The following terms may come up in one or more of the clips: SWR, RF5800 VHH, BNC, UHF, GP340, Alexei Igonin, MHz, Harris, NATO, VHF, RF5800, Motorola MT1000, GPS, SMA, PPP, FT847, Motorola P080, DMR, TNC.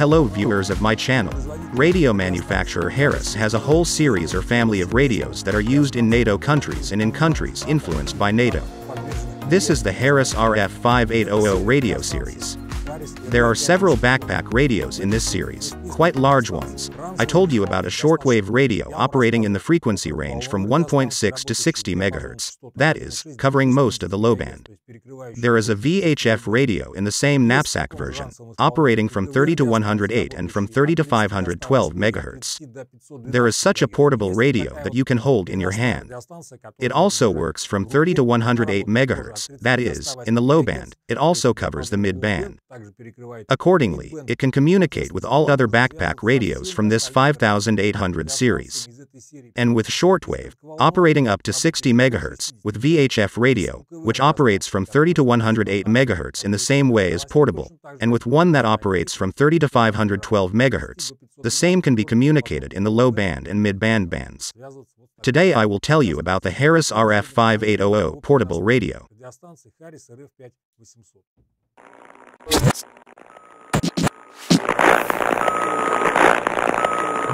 Hello viewers of my channel. Radio manufacturer Harris has a whole series or family of radios that are used in NATO countries and in countries influenced by NATO. This is the Harris RF5800 radio series. There are several backpack radios in this series, quite large ones. I told you about a shortwave radio operating in the frequency range from 1.6 to 60 MHz, that is, covering most of the lowband. There is a VHF radio in the same knapsack version, operating from 30 to 108 and from 30 to 512 MHz. There is such a portable radio that you can hold in your hand. It also works from 30 to 108 MHz, that is, in the lowband. It also covers the midband. Accordingly, it can communicate with all other backpack radios from this 5800 series. And with shortwave, operating up to 60 MHz, with VHF radio, which operates from 30 to 108 MHz in the same way as portable, and with one that operates from 30 to 512 MHz, the same can be communicated in the low band and mid-band bands. Today I will tell you about the Harris RF5800 portable radio.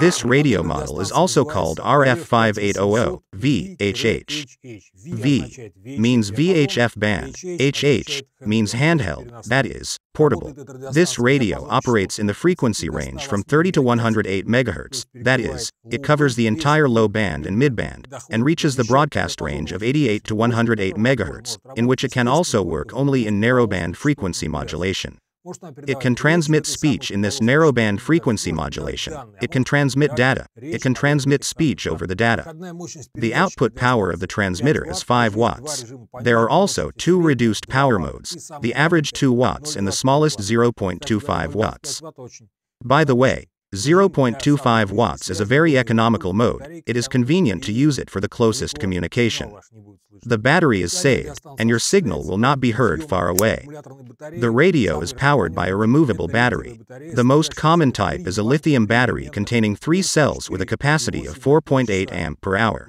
This radio model is also called RF5800 VHH. V means VHF band, HH means handheld, that is, portable. This radio operates in the frequency range from 30 to 108 MHz, that is, it covers the entire low band and midband, and reaches the broadcast range of 88 to 108 MHz, in which it can also work only in narrowband frequency modulation. It can transmit speech in this narrowband frequency modulation. It can transmit data. It can transmit speech over the data. The output power of the transmitter is 5 watts. There are also two reduced power modes, the average 2 watts and the smallest 0.25 watts. By the way, 0.25 watts is a very economical mode. It is convenient to use it for the closest communication. The battery is saved, and your signal will not be heard far away. The radio is powered by a removable battery. The most common type is a lithium battery containing 3 cells with a capacity of 4.8 amp-per-hour.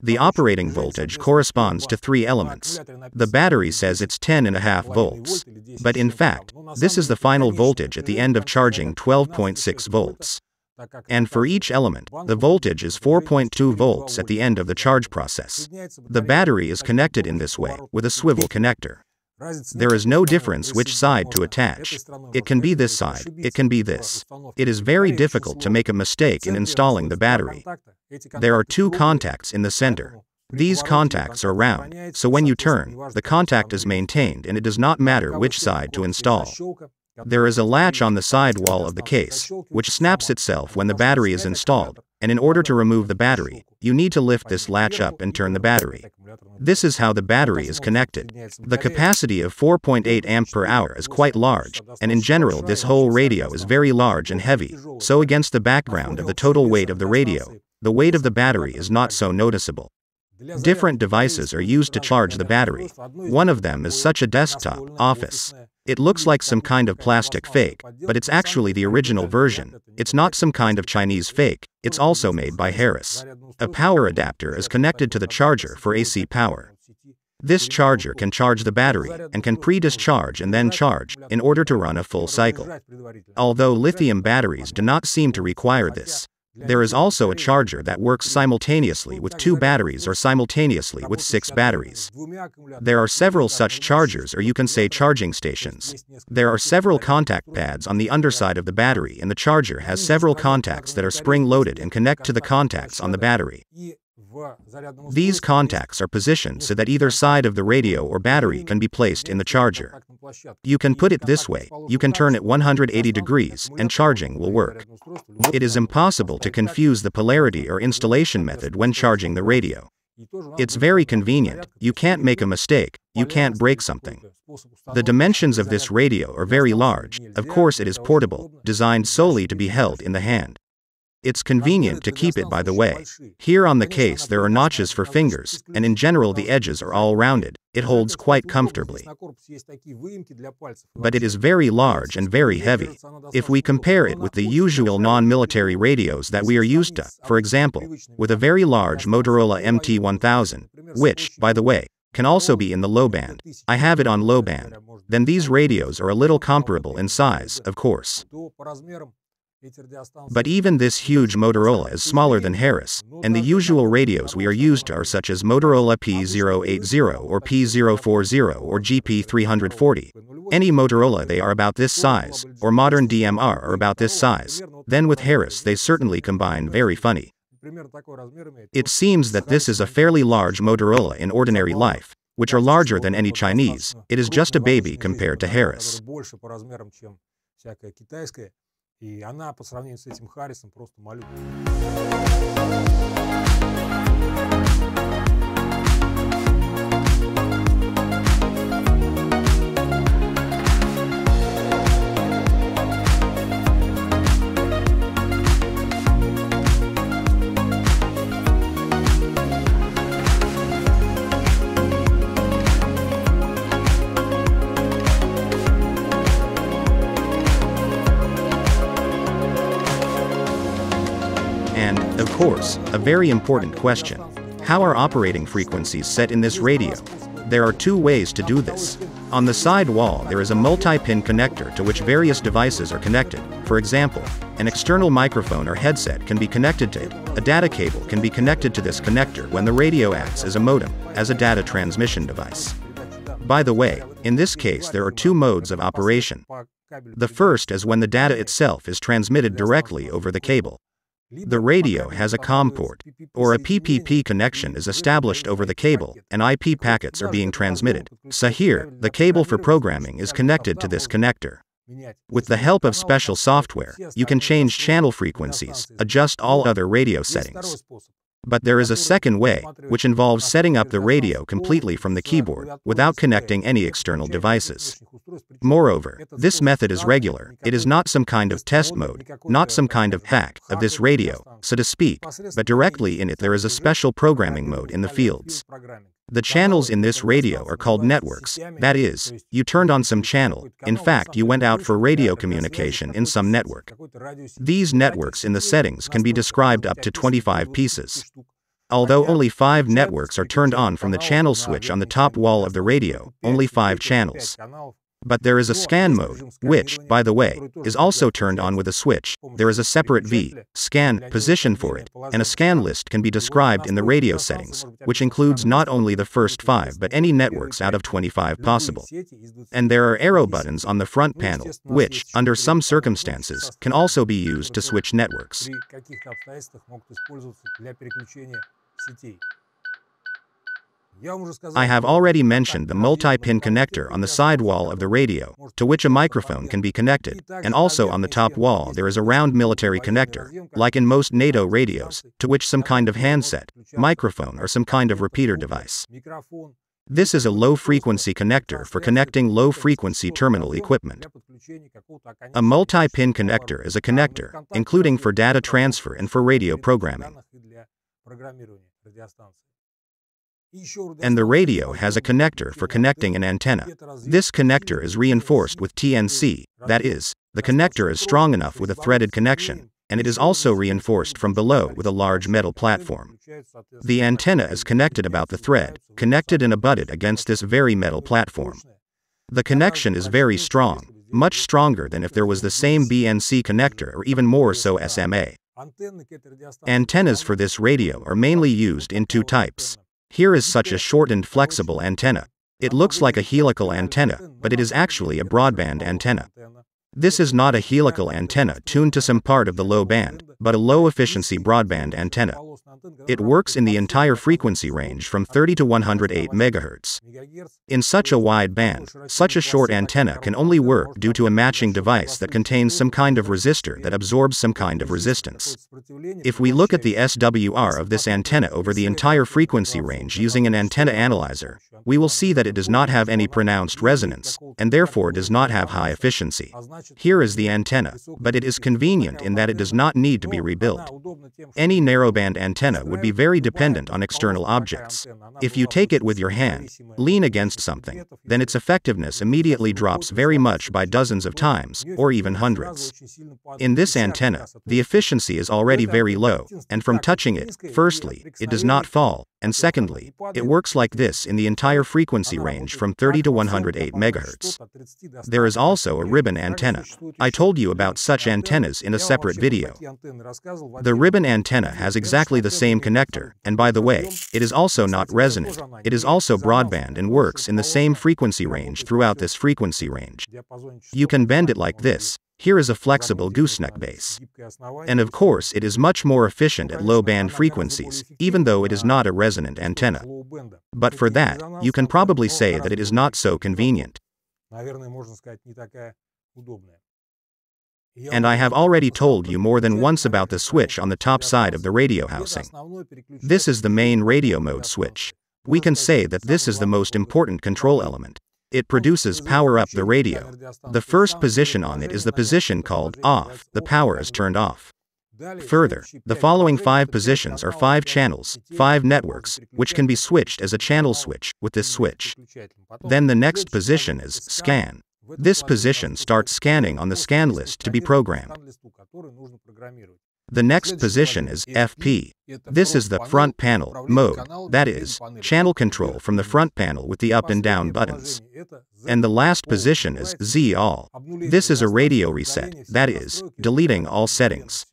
The operating voltage corresponds to 3 elements. The battery says it's 10.5 volts. But in fact, this is the final voltage at the end of charging 12.6 volts. And for each element, the voltage is 4.2 volts at the end of the charge process. The battery is connected in this way, with a swivel connector. There is no difference which side to attach. It can be this side, it can be this. It is very difficult to make a mistake in installing the battery. There are 2 contacts in the center. These contacts are round, so when you turn, the contact is maintained and it does not matter which side to install. There is a latch on the side wall of the case, which snaps itself when the battery is installed, and in order to remove the battery, you need to lift this latch up and turn the battery. This is how the battery is connected. The capacity of 4.8 amp-per-hour is quite large, and in general this whole radio is very large and heavy, so against the background of the total weight of the radio, the weight of the battery is not so noticeable. Different devices are used to charge the battery. One of them is such a desktop, office. It looks like some kind of plastic fake, but it's actually the original version. It's not some kind of Chinese fake, it's also made by Harris. A power adapter is connected to the charger for AC power. This charger can charge the battery, and can pre-discharge and then charge, in order to run a full cycle. Although lithium batteries do not seem to require this. There is also a charger that works simultaneously with 2 batteries or simultaneously with 6 batteries. There are several such chargers, or you can say charging stations. There are several contact pads on the underside of the battery, and the charger has several contacts that are spring-loaded and connect to the contacts on the battery. These contacts are positioned so that either side of the radio or battery can be placed in the charger. You can put it this way, you can turn it 180 degrees, and charging will work. It is impossible to confuse the polarity or installation method when charging the radio. It's very convenient, you can't make a mistake, you can't break something. The dimensions of this radio are very large, of course it is portable, designed solely to be held in the hand. It's convenient to keep it by the way. Here on the case there are notches for fingers, and in general the edges are all rounded, it holds quite comfortably. But it is very large and very heavy. If we compare it with the usual non-military radios that we are used to, for example, with a very large Motorola MT1000, which, by the way, can also be in the low band. I have it on low band. Then these radios are a little comparable in size, of course. But even this huge Motorola is smaller than Harris, and the usual radios we are used to are such as Motorola P080 or P040 or GP340. Any Motorola, they are about this size, or modern DMR are about this size. Then with Harris they certainly combine very funny. It seems that this is a fairly large Motorola in ordinary life, which are larger than any Chinese. It is just a baby compared to Harris. И она по сравнению с этим Харрисом просто малютка. And, of course, a very important question. How are operating frequencies set in this radio? There are two ways to do this. On the side wall there is a multi-pin connector to which various devices are connected. For example, an external microphone or headset can be connected to it, a data cable can be connected to this connector when the radio acts as a modem, as a data transmission device. By the way, in this case there are two modes of operation. The first is when the data itself is transmitted directly over the cable. The radio has a COM port, or a PPP connection is established over the cable, and IP packets are being transmitted. So here, the cable for programming is connected to this connector. With the help of special software, you can change channel frequencies, adjust all other radio settings. But there is a second way, which involves setting up the radio completely from the keyboard, without connecting any external devices. Moreover, this method is regular, it is not some kind of test mode, not some kind of hack of this radio, so to speak, but directly in it there is a special programming mode in the fields. The channels in this radio are called networks, that is, you turned on some channel, in fact you went out for radio communication in some network. These networks in the settings can be described up to 25 pieces. Although only 5 networks are turned on from the channel switch on the top wall of the radio, only 5 channels. But there is a scan mode, which, by the way, is also turned on with a switch. There is a separate scan position for it, and a scan list can be described in the radio settings, which includes not only the first 5 but any networks out of 25 possible. And there are arrow buttons on the front panel, which, under some circumstances, can also be used to switch networks. I have already mentioned the multi-pin connector on the side wall of the radio, to which a microphone can be connected, and also on the top wall there is a round military connector, like in most NATO radios, to which some kind of handset, microphone or some kind of repeater device. This is a low-frequency connector for connecting low-frequency terminal equipment. A multi-pin connector is a connector, including for data transfer and for radio programming. And the radio has a connector for connecting an antenna. This connector is reinforced with TNC, that is, the connector is strong enough with a threaded connection, and it is also reinforced from below with a large metal platform. The antenna is connected about the thread, connected and abutted against this very metal platform. The connection is very strong, much stronger than if there was the same BNC connector or even more so SMA. Antennas for this radio are mainly used in 2 types. Here is such a shortened flexible antenna. It looks like a helical antenna, but it is actually a broadband antenna. This is not a helical antenna tuned to some part of the low band, but a low-efficiency broadband antenna. It works in the entire frequency range from 30 to 108 MHz. In such a wide band, such a short antenna can only work due to a matching device that contains some kind of resistor that absorbs some kind of resistance. If we look at the SWR of this antenna over the entire frequency range using an antenna analyzer, we will see that it does not have any pronounced resonance, and therefore does not have high efficiency. Here is the antenna, but it is convenient in that it does not need to be rebuilt. Any narrowband antenna would be very dependent on external objects. If you take it with your hand, lean against something, then its effectiveness immediately drops very much by dozens of times, or even hundreds. In this antenna, the efficiency is already very low, and from touching it, firstly, it does not fall, and secondly, it works like this in the entire frequency range from 30 to 108 MHz. There is also a ribbon antenna. I told you about such antennas in a separate video. The ribbon antenna has exactly the same connector, and by the way, it is also not resonant, it is also broadband and works in the same frequency range throughout this frequency range. You can bend it like this. Here is a flexible gooseneck base. And of course it is much more efficient at low-band frequencies, even though it is not a resonant antenna. But for that, you can probably say that it is not so convenient. And I have already told you more than once about the switch on the top side of the radio housing. This is the main radio mode switch. We can say that this is the most important control element. It produces power up the radio. The first position on it is the position called off, the power is turned off. Further, the following 5 positions are 5 channels, 5 networks, which can be switched as a channel switch, with this switch. Then the next position is scan. This position starts scanning on the scan list to be programmed. The next position is FP. This is the front panel mode, that is, channel control from the front panel with the up and down buttons. And the last position is Z all. This is a radio reset, that is, deleting all settings.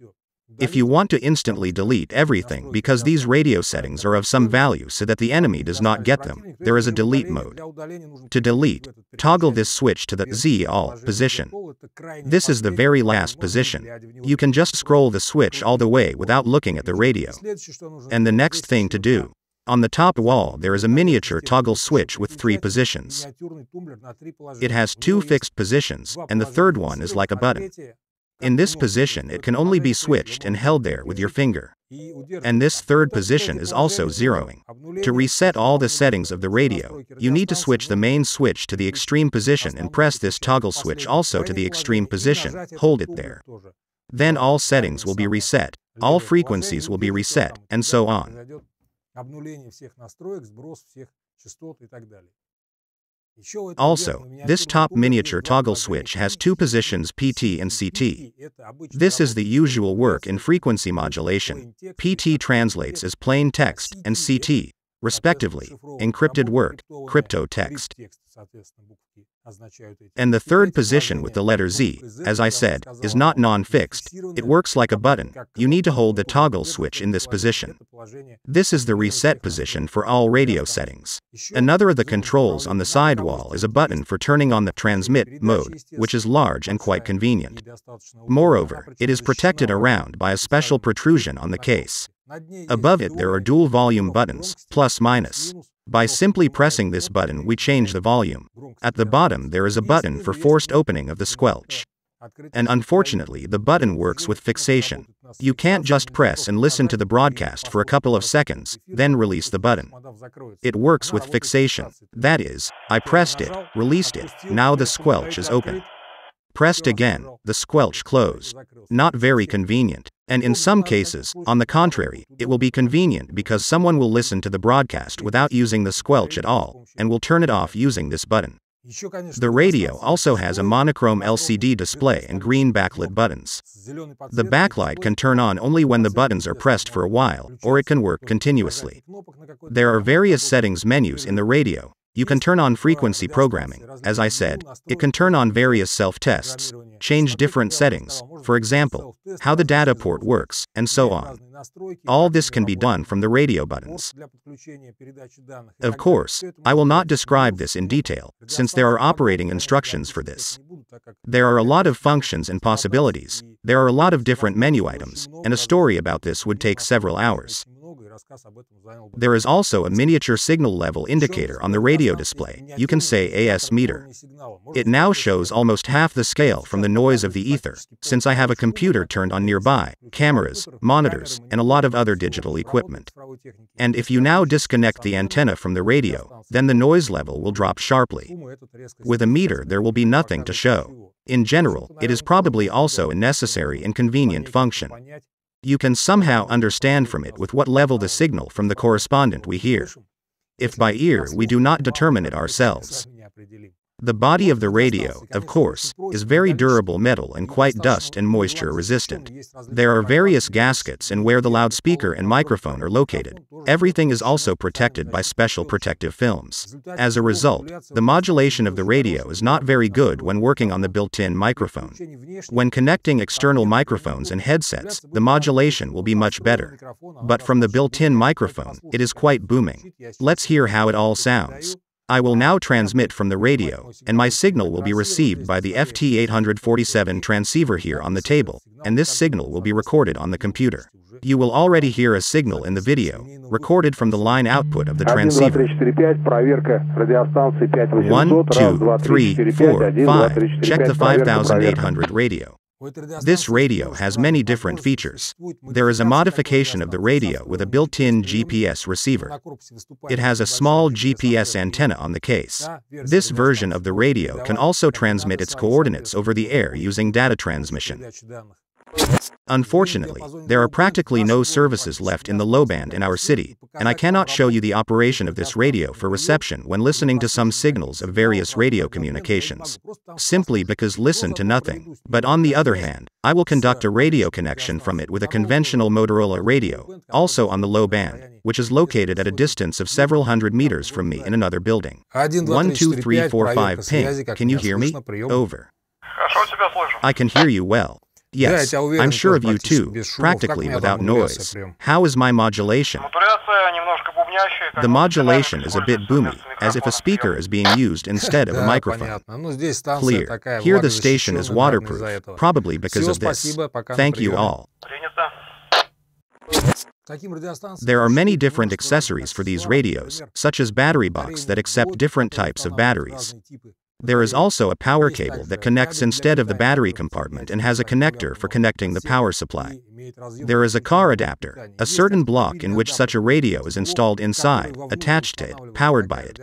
If you want to instantly delete everything because these radio settings are of some value so that the enemy does not get them, there is a delete mode. To delete, toggle this switch to the Z all position. This is the very last position. You can just scroll the switch all the way without looking at the radio. And the next thing to do, on the top wall there is a miniature toggle switch with 3 positions. It has 2 fixed positions, and the third one is like a button. In this position it can only be switched and held there with your finger. And this third position is also zeroing. To reset all the settings of the radio, you need to switch the main switch to the extreme position and press this toggle switch also to the extreme position, hold it there. Then all settings will be reset, all frequencies will be reset, and so on. Also, this top miniature toggle switch has 2 positions, PT and CT. This is the usual work in frequency modulation. PT translates as plain text, and CT, respectively, encrypted work, crypto text. And the third position with the letter Z, as I said, is not non-fixed, it works like a button, you need to hold the toggle switch in this position. This is the reset position for all radio settings. Another of the controls on the sidewall is a button for turning on the transmit mode, which is large and quite convenient. Moreover, it is protected around by a special protrusion on the case. Above it there are dual volume buttons, plus minus. By simply pressing this button we change the volume. At the bottom there is a button for forced opening of the squelch. And unfortunately the button works with fixation. You can't just press and listen to the broadcast for a couple of seconds, then release the button. It works with fixation. That is, I pressed it, released it, now the squelch is open. Pressed again, the squelch closed. Not very convenient. And in some cases, on the contrary, it will be convenient because someone will listen to the broadcast without using the squelch at all, and will turn it off using this button. The radio also has a monochrome LCD display and green backlit buttons. The backlight can turn on only when the buttons are pressed for a while, or it can work continuously. There are various settings menus in the radio. You can turn on frequency programming, as I said, it can turn on various self-tests, change different settings, for example, how the data port works, and so on. All this can be done from the radio buttons. Of course, I will not describe this in detail, since there are operating instructions for this. There are a lot of functions and possibilities, there are a lot of different menu items, and a story about this would take several hours. There is also a miniature signal level indicator on the radio display, you can say AS meter. It now shows almost half the scale from the noise of the ether, since I have a computer turned on nearby, cameras, monitors, and a lot of other digital equipment. And if you now disconnect the antenna from the radio, then the noise level will drop sharply. With a meter there will be nothing to show. In general, it is probably also a necessary and convenient function. You can somehow understand from it with what level the signal from the correspondent we hear. If by ear we do not determine it ourselves. The body of the radio, of course, is very durable metal and quite dust and moisture resistant. There are various gaskets and where the loudspeaker and microphone are located. Everything is also protected by special protective films. As a result, the modulation of the radio is not very good when working on the built-in microphone. When connecting external microphones and headsets, the modulation will be much better. But from the built-in microphone, it is quite booming. Let's hear how it all sounds. I will now transmit from the radio, and my signal will be received by the FT847 transceiver here on the table, and this signal will be recorded on the computer. You will already hear a signal in the video, recorded from the line output of the transceiver. 1, 2, 3, 4, 5, check the 5800 radio. This radio has many different features. There is a modification of the radio with a built-in GPS receiver. It has a small GPS antenna on the case. This version of the radio can also transmit its coordinates over the air using data transmission. Unfortunately, there are practically no services left in the low band in our city, and I cannot show you the operation of this radio for reception when listening to some signals of various radio communications, simply because listen to nothing. But on the other hand, I will conduct a radio connection from it with a conventional Motorola radio, also on the low band, which is located at a distance of several hundred meters from me in another building. 1, 2, 3, 4, 5 ping, can you hear me? Over. I can hear you well. Yes, I'm sure of you too, practically without noise. How is my modulation? The modulation is a bit boomy, as if a speaker is being used instead of a microphone. Clear. Here the station is waterproof, probably because of this. Thank you all. There are many different accessories for these radios, such as battery box that accept different types of batteries. There is also a power cable that connects instead of the battery compartment and has a connector for connecting the power supply. There is a car adapter, a certain block in which such a radio is installed inside, attached to it, powered by it.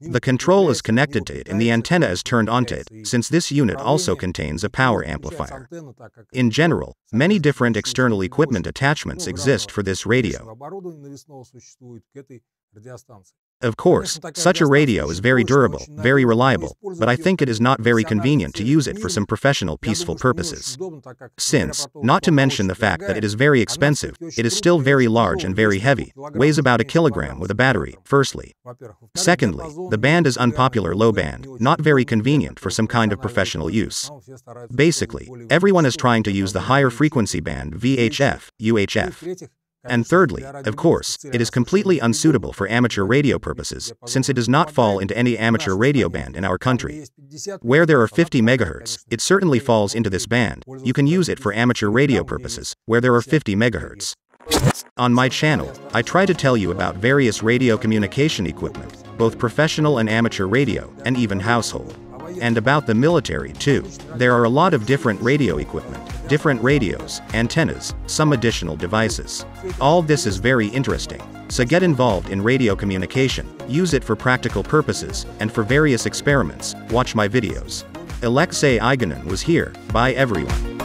The control is connected to it and the antenna is turned onto it, since this unit also contains a power amplifier. In general, many different external equipment attachments exist for this radio. Of course, such a radio is very durable, very reliable, but I think it is not very convenient to use it for some professional peaceful purposes. Since, not to mention the fact that it is very expensive, it is still very large and very heavy, weighs about a kilogram with a battery, firstly. Secondly, the band is unpopular low band, not very convenient for some kind of professional use. Basically, everyone is trying to use the higher frequency band VHF, UHF. And thirdly, of course, it is completely unsuitable for amateur radio purposes, since it does not fall into any amateur radio band in our country. Where there are 50 MHz, it certainly falls into this band. You can use it for amateur radio purposes, where there are 50 MHz. On my channel, I try to tell you about various radio communication equipment, both professional and amateur radio, and even household. And about the military too. There are a lot of different radio equipment, different radios, antennas, some additional devices. All this is very interesting, so get involved in radio communication, use it for practical purposes, and for various experiments. Watch my videos. Alexei Igonin was here, bye everyone.